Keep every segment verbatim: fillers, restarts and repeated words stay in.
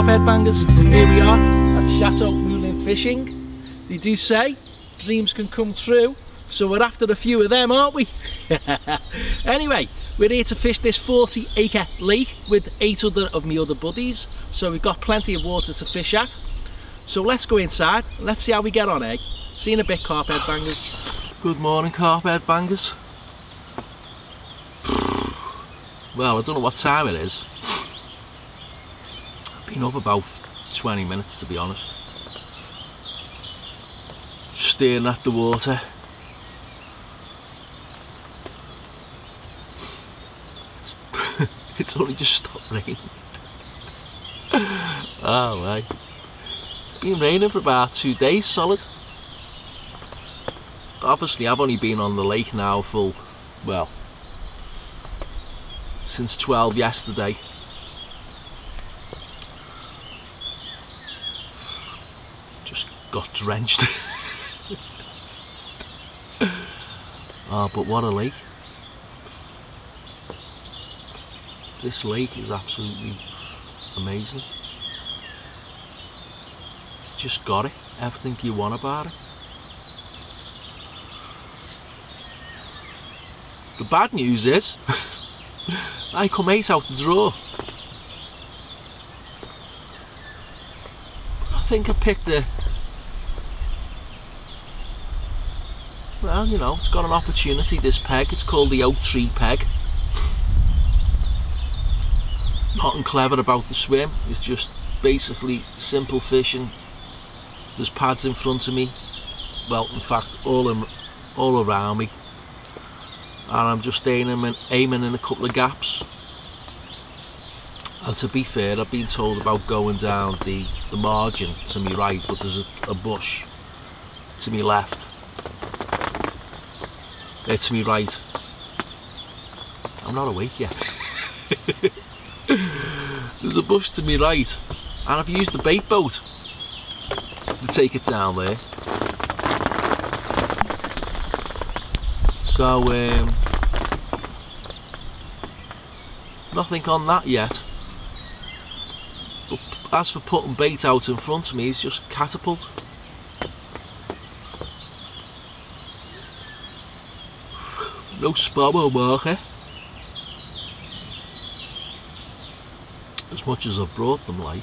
Carpheadbangers, here we are at Chateau Moulin Fishing. They do say dreams can come true, so we're after a few of them, aren't we? Anyway, we're here to fish this forty acre lake with eight other of my other buddies, so we've got plenty of water to fish at. So let's go inside, let's see how we get on, eh? See you in a bit, Carpheadbangers. Good morning, Carpheadbangers. Well, I don't know what time it is. Been up about twenty minutes, to be honest. Staring at the water. It's, it's only just stopped raining. Oh, right. It's been raining for about two days solid. Obviously, I've only been on the lake now for, well, since twelve yesterday. Got drenched. Oh, but what a lake. This lake is absolutely amazing. It's just got it, everything you want about it. The bad news is I come eight out the draw. I think I picked a Well, you know, it's got an opportunity, this peg. It's called the oak tree peg. Nothing clever about the swim. It's just basically simple fishing. There's pads in front of me. Well, in fact, all in, all around me. And I'm just aiming, aiming in a couple of gaps. And to be fair, I've been told about going down the, the margin to my right, but there's a, a bush to my left. Uh, to me right. I'm not awake yet. There's a bush to me right, and I've used the bait boat to take it down there. So um, nothing on that yet. But as for putting bait out in front of me, it's just catapult. No sparrow marker. As much as I've brought them, like.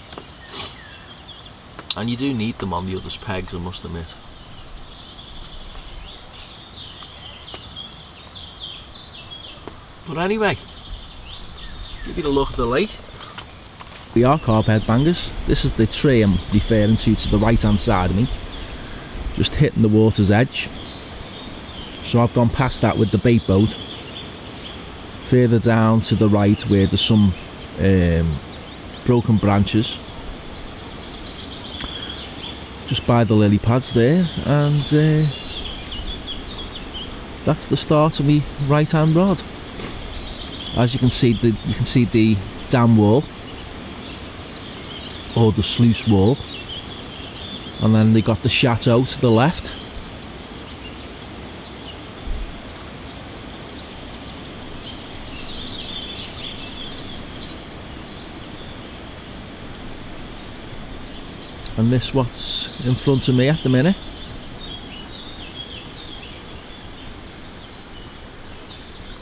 And you do need them on the other's pegs, I must admit. But anyway, give it a look at the lake. We are Carpheadbangers. This is the tree I'm referring to to the right hand side of me. Just hitting the water's edge. So I've gone past that with the bait boat, further down to the right where there's some um, broken branches, just by the lily pads there, and uh, that's the start of my right hand rod. As you can see, the, you can see the dam wall, or the sluice wall, and then they got the chateau to the left. And this what's in front of me at the minute.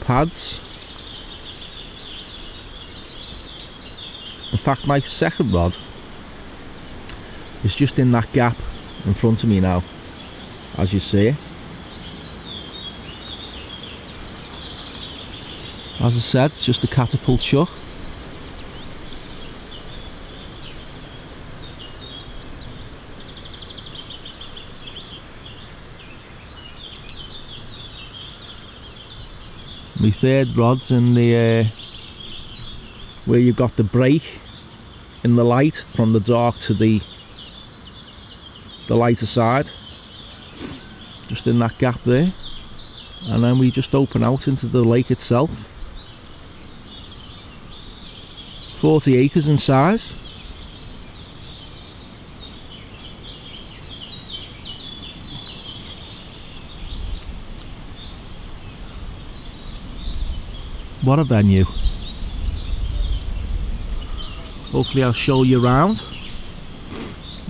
Pads. In fact, my second rod is just in that gap in front of me now, as you see it. As I said, it's just a catapult chuck. My third rod's in the uh, where you've got the break in the light from the dark to the the lighter side, just in that gap there, and then we just open out into the lake itself. forty acres in size. What a venue. hopefully I'll show you around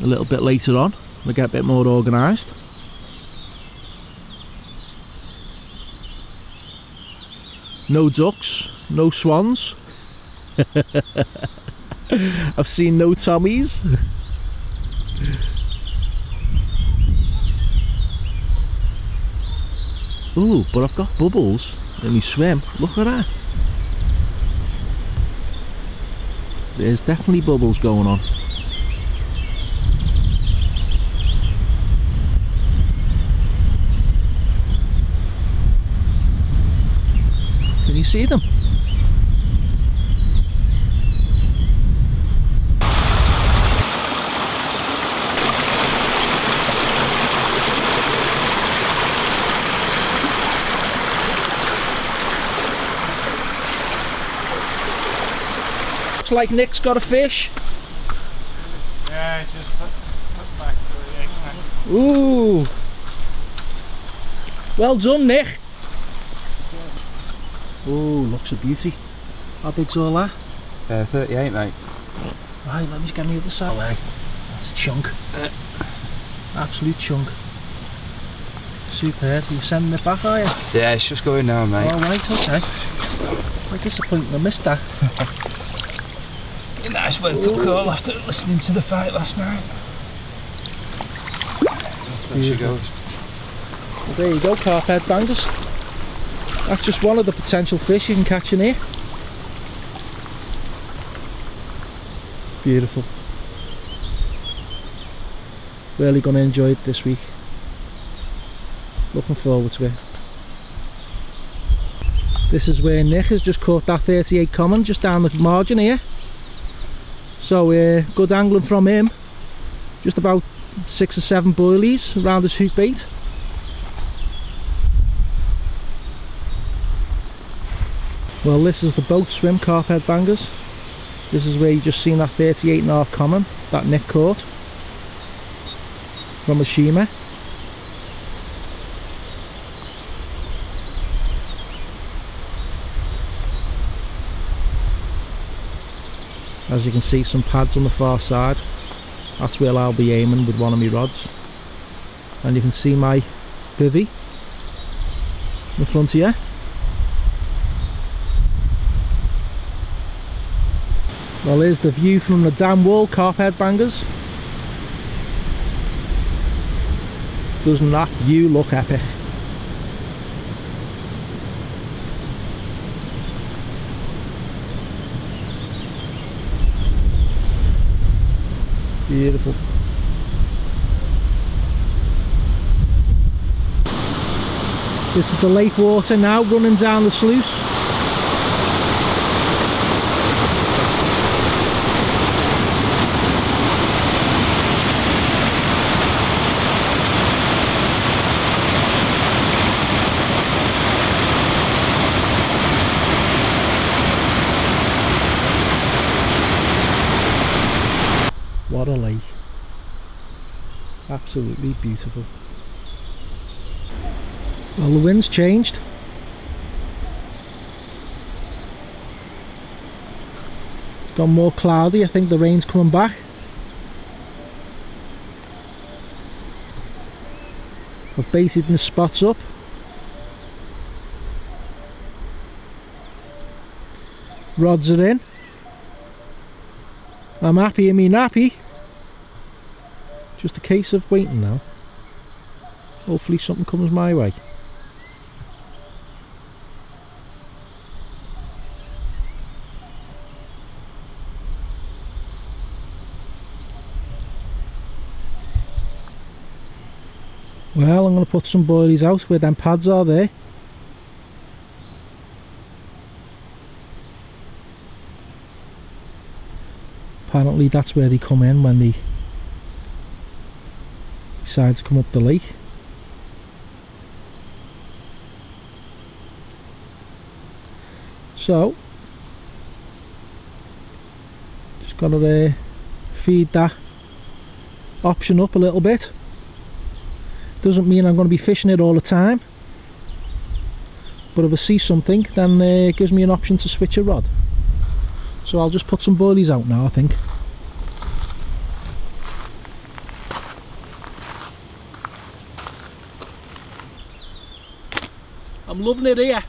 a little bit later on. We'll get a bit more organised. No ducks, no swans. I've seen no tommies. Ooh, but I've got bubbles in me swim. Look at that. There's definitely bubbles going on. Can you see them? Looks like Nick's got a fish. Yeah, just put, put back to the egg. Ooh. Well done, Nick. Ooh, looks a beauty. How big's all that? Uh, thirty-eight, mate. Right, let me get on the other side. Right. That's a chunk. Uh. Absolute chunk. Superb. You're sending it back, are you? Yeah, it's just going now, mate. All right, okay. I'm disappointed I missed that. Nice work for Cole after listening to the fight last night. There she goes. Well, there you go, Carpheadbangers. That's just one of the potential fish you can catch in here. Beautiful. Really going to enjoy it this week. Looking forward to it. This is where Nick has just caught that thirty-eight common, just down the margin here. So uh, good angling from him, just about six or seven boilies around his hook bait. Well, this is the boat swim, Carpheadbangers. This is where you just seen that thirty-eight and a half common that Nick caught from a sheamer. As you can see, some pads on the far side. That's where I'll be aiming with one of my rods. And you can see my bivvy in the front here. Well, here's the view from the dam wall, Carpheadbangers. Doesn't that view look epic? Beautiful. This is the lake water now running down the sluice. What a lake. Absolutely beautiful. Well, the wind's changed. It's gone more cloudy. I think the rain's coming back. I've baited the spots up. Rods are in. I'm happy in me nappy. Just a case of waiting now. Hopefully something comes my way. Well, I'm going to put some boilies out where them pads are there. Apparently that's where they come in when they decide to come up the lake. So just got to uh, feed that option up a little bit. Doesn't mean I'm going to be fishing it all the time, but if I see something, then uh, it gives me an option to switch a rod. So I'll just put some boilies out now, I think. I'm loving it here.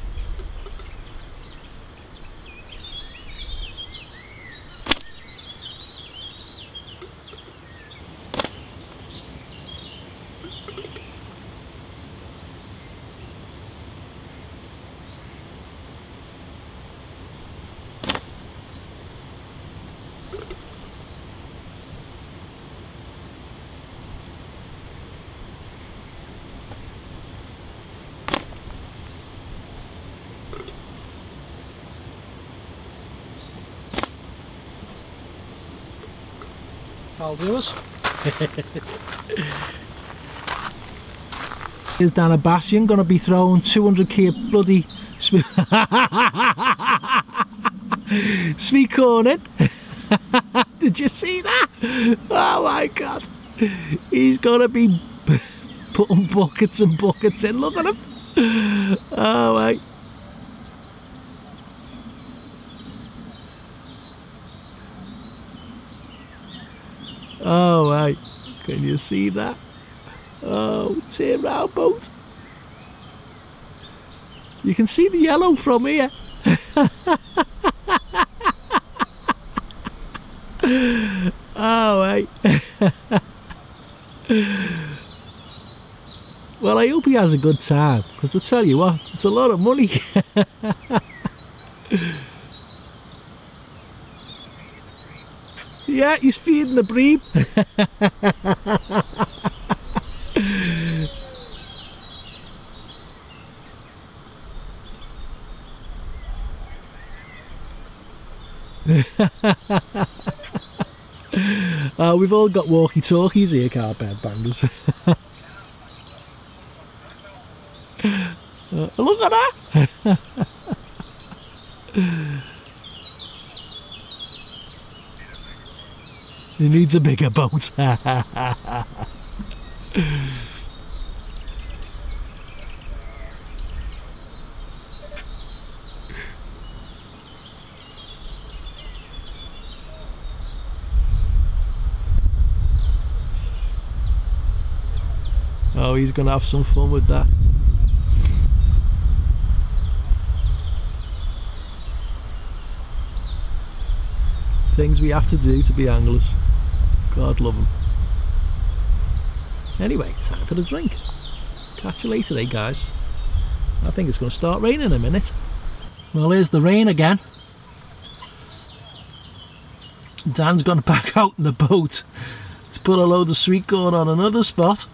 I'll do us. Here's Dan Abbasian going to be throwing two hundred K bloody sweet sweet corn in. Did you see that? Oh my God. He's going to be putting buckets and buckets in. Look at him. Oh my. Oh, right. Can you see that? Oh, turn round boat. You can see the yellow from here. Oh, right. Well, I hope he has a good time, because I tell you what, it's a lot of money. Yeah, he's feeding the bream. uh, we've all got walkie-talkies here, Carpheadbangers. uh, look at that! He needs a bigger boat. Oh, he's gonna have some fun with that. Things we have to do to be anglers. God love them. Anyway, time for the drink. Catch you later, eh, guys. I think it's going to start raining in a minute. Well, here's the rain again. Dan's gone back out in the boat to put a load of sweet corn on another spot.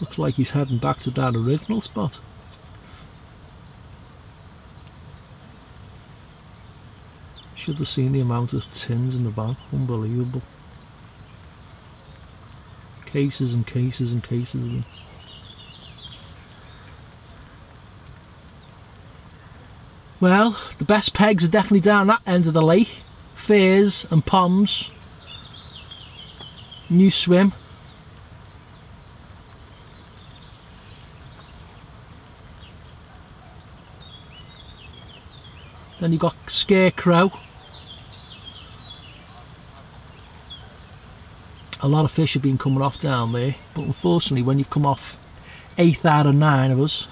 Looks like he's heading back to that original spot. Should have seen the amount of tins in the van. Unbelievable. Cases and cases and cases of them. Well, the best pegs are definitely down that end of the lake. Fairs and ponds. New swim. Then you've got scarecrow. A lot of fish have been coming off down there, but unfortunately when you've come off eighth out of nine of us,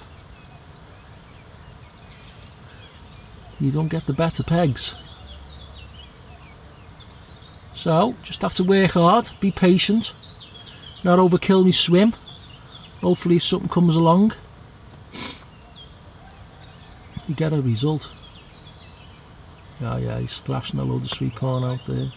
you don't get the better pegs. So just have to work hard, be patient, not overkill me swim. Hopefully if something comes along, you get a result. Oh yeah, he's thrashing a load of sweet corn out there.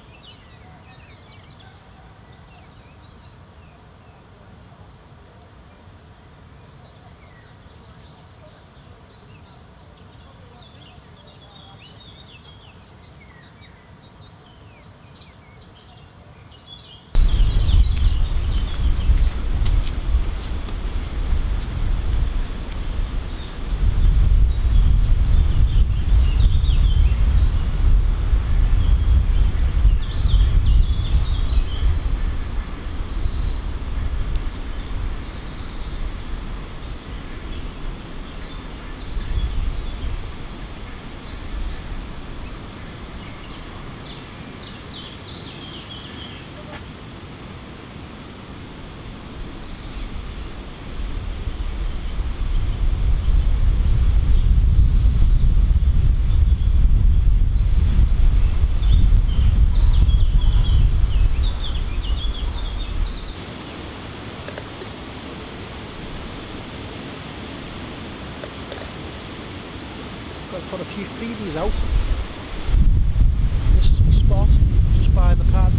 put a few freebies out. This is my spot, just by the pads.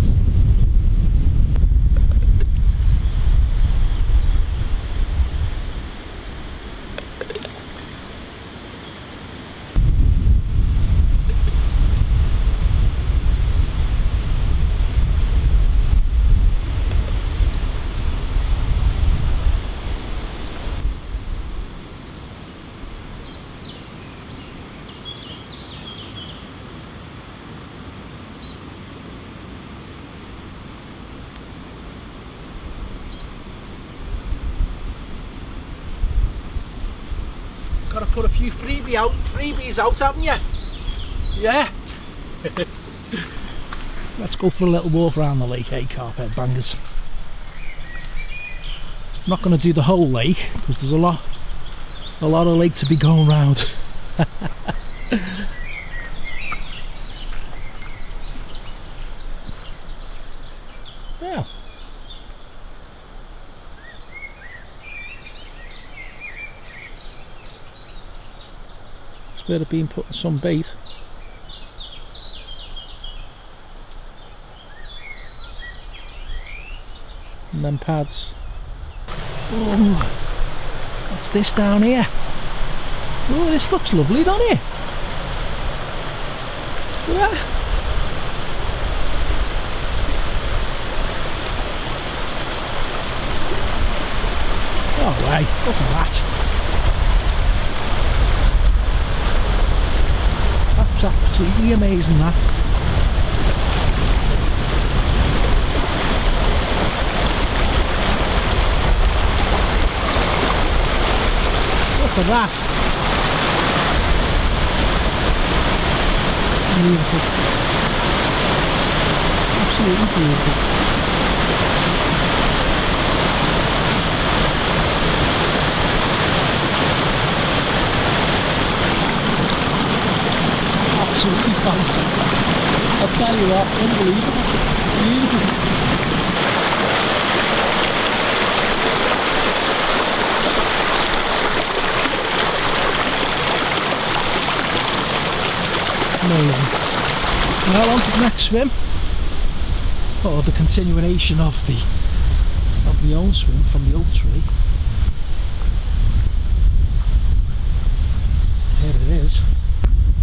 Got to put a few freebie out, freebies out, haven't you? Yeah. Let's go for a little walk around the lake, eh, Carpheadbangers? I'm not going to do the whole lake because there's a lot, a lot of lake to be going round. Yeah. Where they've been putting some bait. And then pads. Oh, what's this down here? Oh, this looks lovely, doesn't it? Yeah. Oh, right, look at that. It's absolutely amazing that. Look at that. Beautiful. Absolutely beautiful. I'll tell you what, unbelievable, beautiful. Amazing. Now on to the next swim, or the continuation of the of the old swim from the old tree. Here it is.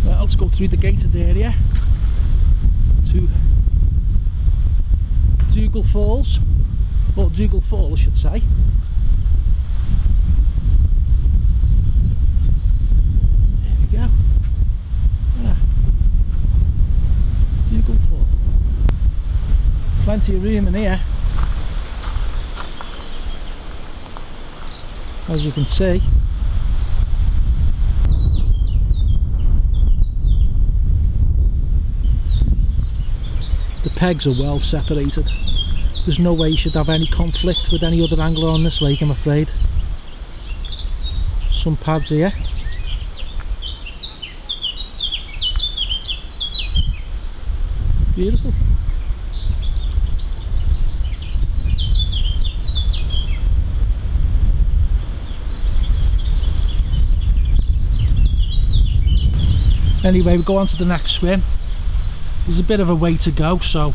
Well, let's go through the gated area to Dougal Falls, or Dougal Fall I should say. There we go. Ah. Dougal Fall. Plenty of room in here, as you can see. Pegs are well separated. There's no way you should have any conflict with any other angler on this lake, I'm afraid. Some pads here. Beautiful. Anyway, we go on to the next swim. There's a bit of a way to go, so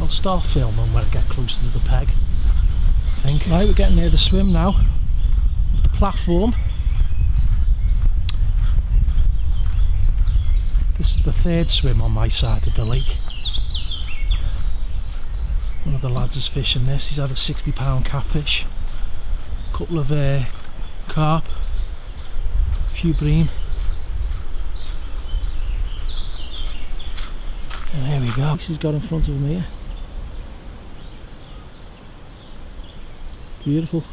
I'll start filming when I get closer to the peg, I think. Right, we're getting near the swim now, of the platform. This is the third swim on my side of the lake. One of the lads is fishing this. He's had a sixty pound catfish, a couple of uh, carp, a few bream. There we go. She's got in front of me here. Beautiful.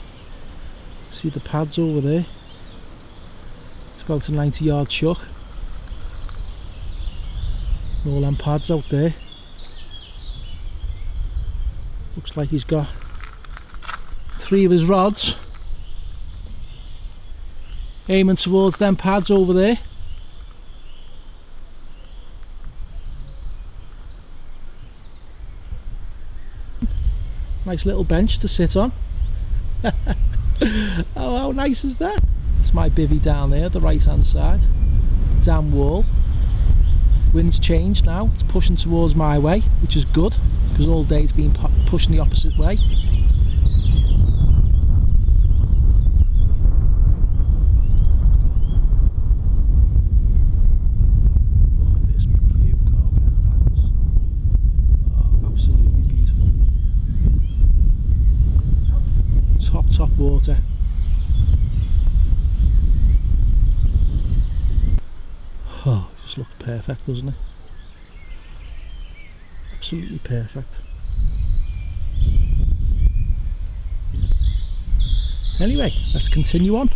See the pads over there. It's got a ninety yard chuck. All them pads out there. Looks like he's got three of his rods aiming towards them pads over there. Nice little bench to sit on. Oh, how nice is that? It's my bivvy down there, the right hand side, damn wall. Wind's changed now, it's pushing towards my way, which is good, because all day it's been pu- pushing the opposite way. Water. Oh, it just looks perfect, doesn't it? Absolutely perfect. Anyway, let's continue on.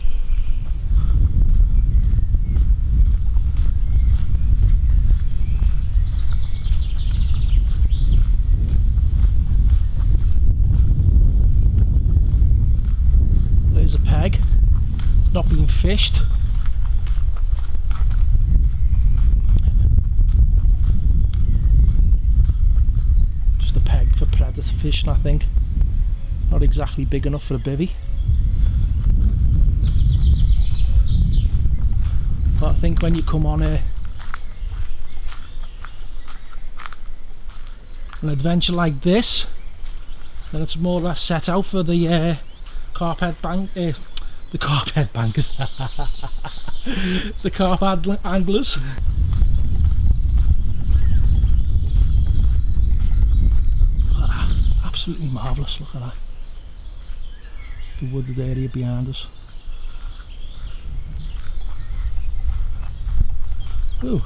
Not being fished. Just a peg for predator fishing, I think. Not exactly big enough for a bivvy. But I think when you come on a, an adventure like this, then it's more or less set out for the uh, Carpheadbangers. Uh, The Carpheadbangers, the carp anglers. Absolutely marvellous, look at that. The wooded area behind us. Ooh.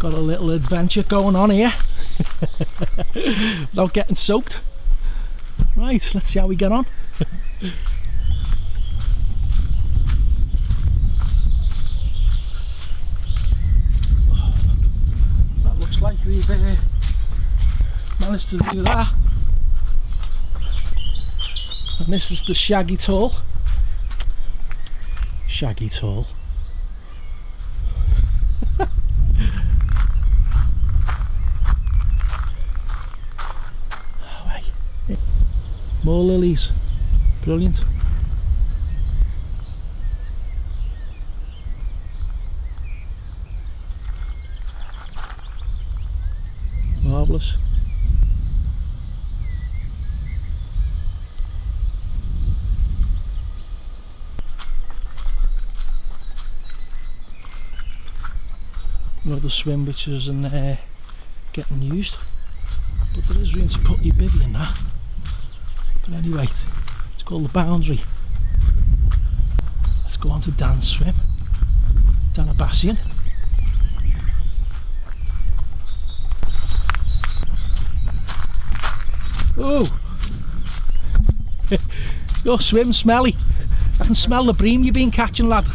Got a little adventure going on here. Without getting soaked. Right, let's see how we get on. That looks like we've uh, managed to do that. And this is the shaggy tall. Shaggy tall. More lilies. Brilliant. Marvellous. Another swim which isn't uh, getting used, but there is room to put your bivvy in that. But anyway, it's called the boundary. Let's go on to Dan's swim. Dan Abbasian. Oh! Your swim smelly. I can smell the bream you've been catching, lad.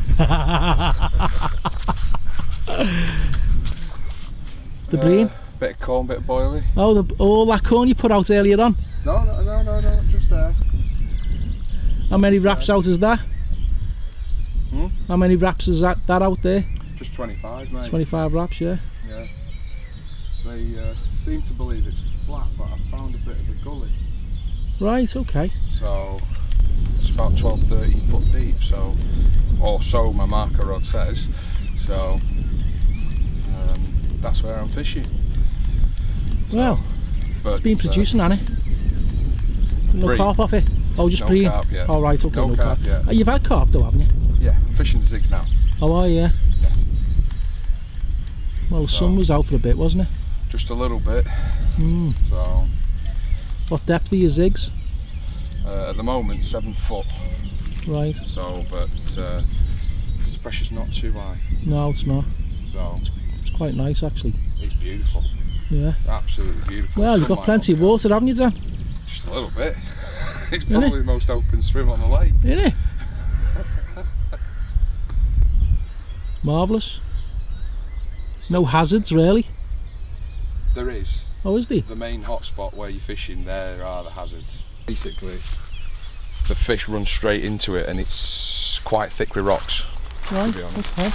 The bream? Uh, bit of corn, bit of boilie. Oh, the, all that corn you put out earlier on? No, no, no, no, no, just there. How many wraps out is that? Hmm? How many wraps is that, that out there? Just twenty-five, mate. twenty-five wraps, yeah. Yeah. They uh, seem to believe it's flat, but I found a bit of a gully. Right, okay. So, it's about twelve, thirteen foot deep, so, or so my marker rod says. So, um, that's where I'm fishing. So, well, but it's been producing, uh, hasn't it? No bream. Carp off it? Oh, just no bream? Carp, yeah. Oh, right, okay, no, no carp. carp. Yeah. Oh, you've had carp though, haven't you? Yeah, I'm fishing the zigs now. Oh, are you? Yeah. yeah. Well, the so, sun was out for a bit, wasn't it? Just a little bit. Mm. So. What depth are your zigs? Uh, at the moment, seven foot. Right. So, but uh, the pressure's not too high. No, it's not. So. It's quite nice, actually. It's beautiful. Yeah. Absolutely beautiful. Well, you've got plenty of water, haven't you, Dan? Just a little bit. It's Isn't probably it? the most open swim on the lake. Isn't it? Marvellous. No hazards really? There is. Oh, is there? The main hot spot where you're fishing, there are the hazards. Basically, the fish run straight into it and it's quite thick with rocks. Right, to be honest. Okay.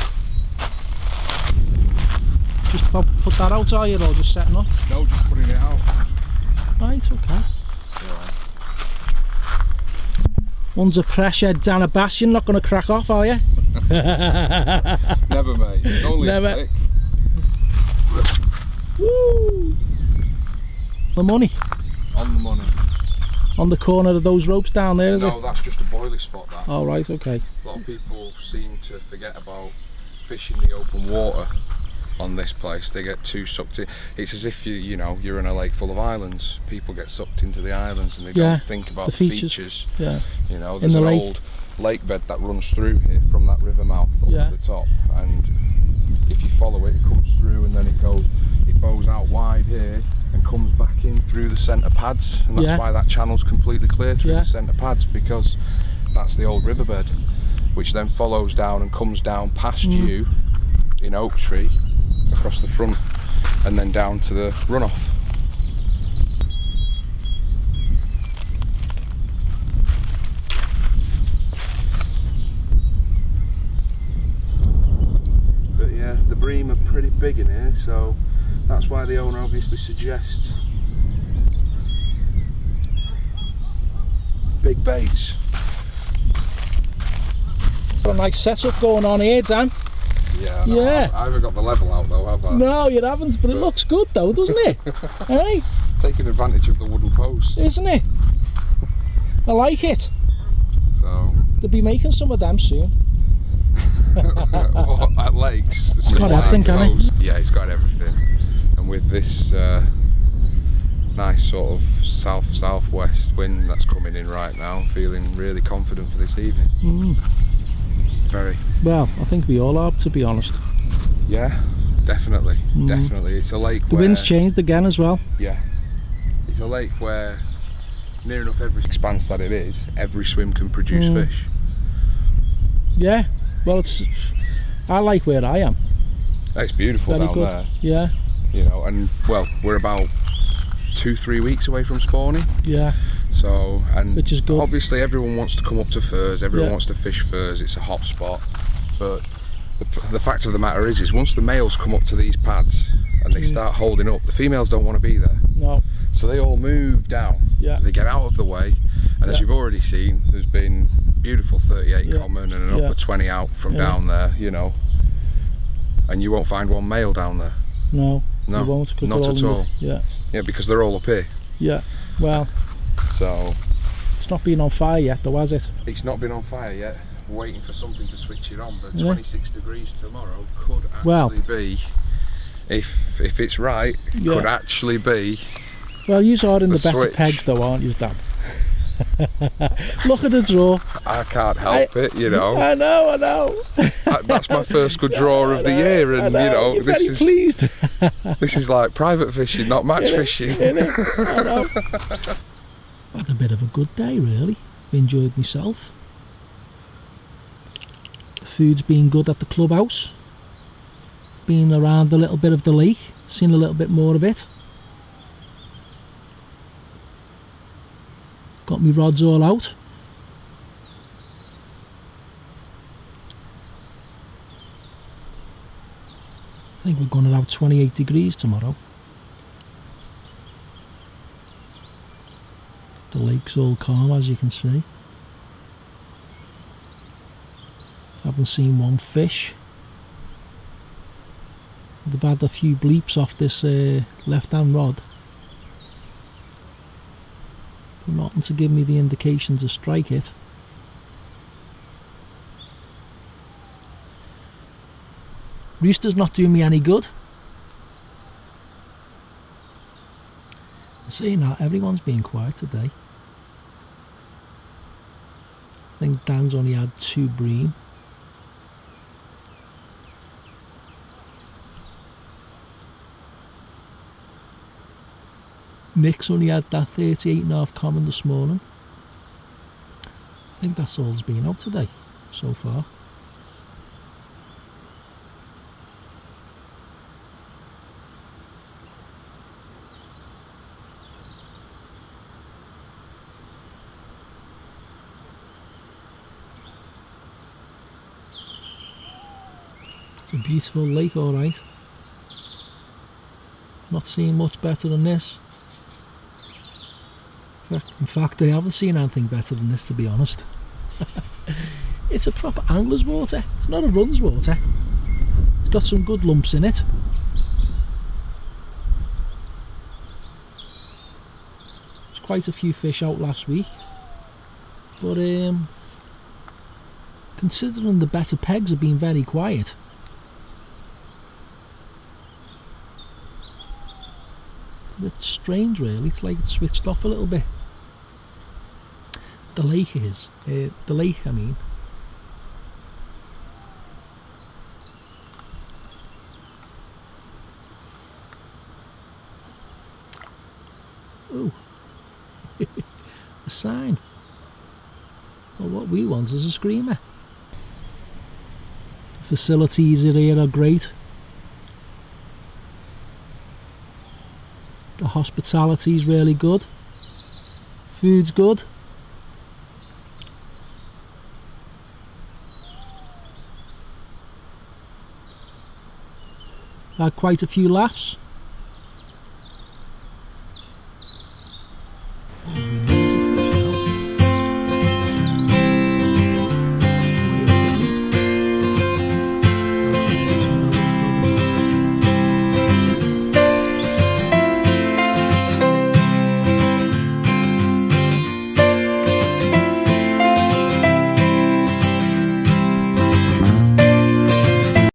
Just put that out, are you, or just setting up? No, just putting it out. Right, okay. Under pressure, Dan Abbasian, not going to crack off, are you? Never, mate. It's only Never. a flick. Woo! The money. On the money. On the corner of those ropes down there, is no, it? No, that's just a boilie spot, that. Oh, right, okay. A lot of people seem to forget about fishing the open water on this place. They get too sucked in. It's as if you you know you're in a lake full of islands. People get sucked into the islands and they yeah, don't think about the features. features. Yeah. You know, there's the an lake. old lake bed that runs through here from that river mouth up yeah. at the top, and if you follow it, it comes through and then it goes, it bows out wide here and comes back in through the centre pads, and that's yeah. why that channel's completely clear through yeah. the centre pads, because that's the old riverbed, which then follows down and comes down past mm. you in Oak Tree, across the front, and then down to the runoff. But yeah, the bream are pretty big in here, so that's why the owner obviously suggests big baits. Got a nice setup going on here, Dan. Yeah, no, yeah. I, I haven't got the level out though, have I? No, you haven't, but, but it looks good though, doesn't it? Hey? Taking advantage of the wooden post. Isn't it? I like it. So they'll be making some of them soon. What, at lakes? It's got everything, can it? Yeah, it's got everything. And with this uh, nice sort of south-southwest wind that's coming in right now, I'm feeling really confident for this evening. Mm. Very. Well, I think we all are, to be honest. Yeah, definitely, mm. definitely. It's a lake the where... The wind's changed again as well. Yeah. It's a lake where near enough every expanse that it is, every swim can produce mm. fish. Yeah, well, it's... I like where I am. It's beautiful Very down good. there. Yeah. You know, and, well, we're about two, three weeks away from spawning. Yeah. So, and Which is good. obviously everyone wants to come up to Furs, everyone yeah. wants to fish Furs, it's a hot spot. But the, the fact of the matter is, is once the males come up to these pads and they mm. start holding up, the females don't want to be there. No. So they all move down, yeah. they get out of the way, and yeah. as you've already seen, there's been beautiful thirty-eight yeah. common and an yeah. upper twenty out from yeah. down there, you know. And you won't find one male down there. No, no, you won't, not at all. Yeah. yeah, because they're all up here. Yeah, well. So it's not been on fire yet though, has it? It's not been on fire yet. I'm waiting for something to switch it on, but yeah. twenty-six degrees tomorrow could actually well, be, if if it's right, yeah. could actually be. Well, you are in the, the better switch. pegs though, aren't you, Dan? Look at the draw. I can't help I, it, you know. I know, I know. That, that's my first good draw know, of the year, and know, you know, you're this very is pleased. This is like private fishing, not match in fishing. It, in it. I know. Had a bit of a good day, really. Enjoyed myself. The food's been good at the clubhouse. Been around a little bit of the lake, seen a little bit more of it. Got my rods all out. I think we're going to have twenty-eight degrees tomorrow. The lake's all calm, as you can see. Haven't seen one fish. They've had a few bleeps off this uh, left-hand rod, but nothing to give me the indication to strike it. Rooster's not doing me any good. Seeing that, everyone's been quiet today. I think Dan's only had two bream. Nick's only had that thirty-eight and a half common this morning. I think that's all that's been out today so far. It's a beautiful lake, alright. Not seeing much better than this. In fact, I haven't seen anything better than this, to be honest. It's a proper angler's water, it's not a run's water. It's got some good lumps in it. There's quite a few fish out last week, but um, considering the better pegs have been very quiet. It's a bit strange really, it's like it's switched off a little bit. The lake is, uh, the lake I mean. Ooh, a sign. Well, what we want is a screamer. The facilities here are great. The hospitality is really good. Food's good. Had quite a few laughs.